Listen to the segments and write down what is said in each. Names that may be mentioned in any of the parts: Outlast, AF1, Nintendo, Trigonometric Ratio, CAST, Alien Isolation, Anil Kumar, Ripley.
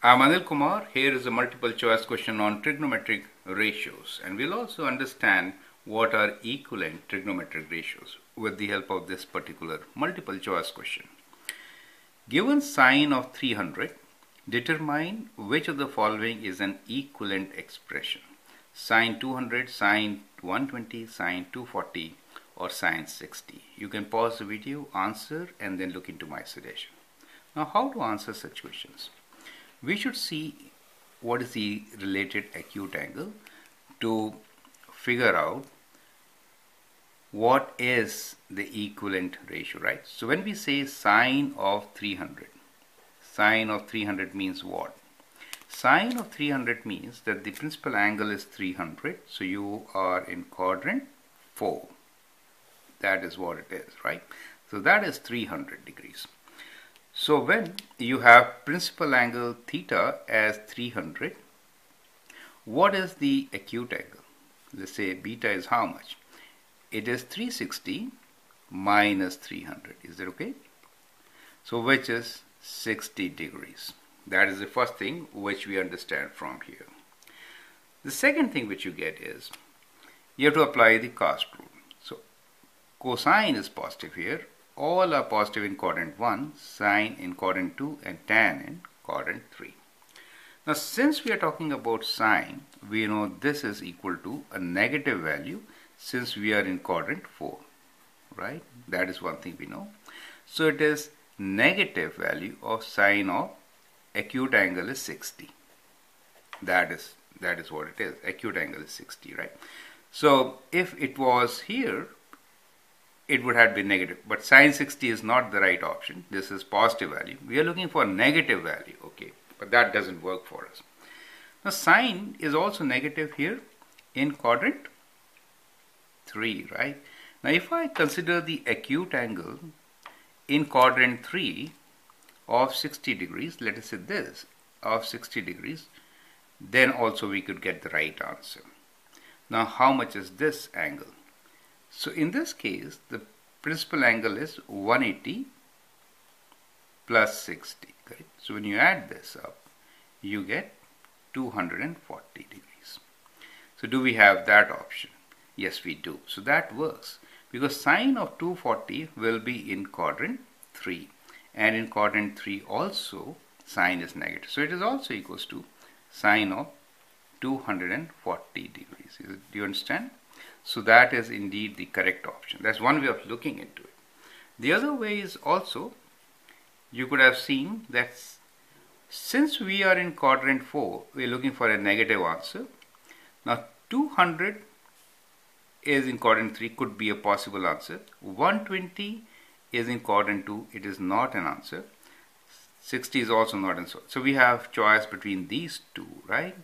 I'm Anil Kumar. Here is a multiple choice question on trigonometric ratios, and we'll also understand what are equivalent trigonometric ratios with the help of this particular multiple choice question. Given sine of 300, determine which of the following is an equivalent expression: sine 200, sine 120, sine 240 or sine 60. You can pause the video, answer, and then look into my suggestion. Now, how to answer such questions? We should see what is the related acute angle to figure out what is the equivalent ratio, right? So when we say sine of 300, sine of 300 means what? Sine of 300 means that the principal angle is 300, so you are in quadrant 4. That is what it is, right? So that is 300 degrees. So when you have principal angle theta as 300, what is the acute angle? Let's say beta is how much? It is 360 minus 300. Is that okay? So which is 60 degrees. That is the first thing which we understand from here. The second thing which you get is you have to apply the CAST rule. So cosine is positive here. All are positive in quadrant 1, sine in quadrant 2 and tan in quadrant 3. Now, since we are talking about sine, we know this is equal to a negative value since we are in quadrant 4, right? That is one thing we know. So it is negative value of sine of acute angle is 60. That is what it is. Acute angle is 60, right? So if it was here, it would have been negative, but sine 60 is not the right option. This is positive value. We are looking for negative value, okay, but that doesn't work for us. Now sine is also negative here in quadrant 3, right? Now if I consider the acute angle in quadrant 3 of 60 degrees, let us say this, of 60 degrees, then also we could get the right answer. Now how much is this angle? So in this case, the principal angle is 180 plus 60. Correct? So when you add this up, you get 240 degrees. So do we have that option? Yes, we do. So that works because sine of 240 will be in quadrant 3, and in quadrant 3 also sine is negative. So it is also equals to sine of 240 degrees. Do you understand? So that is indeed the correct option. That's one way of looking into it. The other way is also, you could have seen that since we are in quadrant 4, we are looking for a negative answer. Now 200 is in quadrant 3, could be a possible answer. 120 is in quadrant 2, it is not an answer. 60 is also not an answer. So we have choice between these two, right?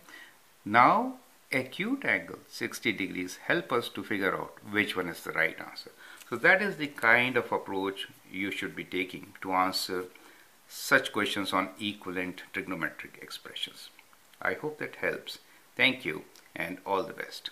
Now acute angle 60 degrees help us to figure out which one is the right answer. So that is the kind of approach you should be taking to answer such questions on equivalent trigonometric expressions. I hope that helps. Thank you and all the best.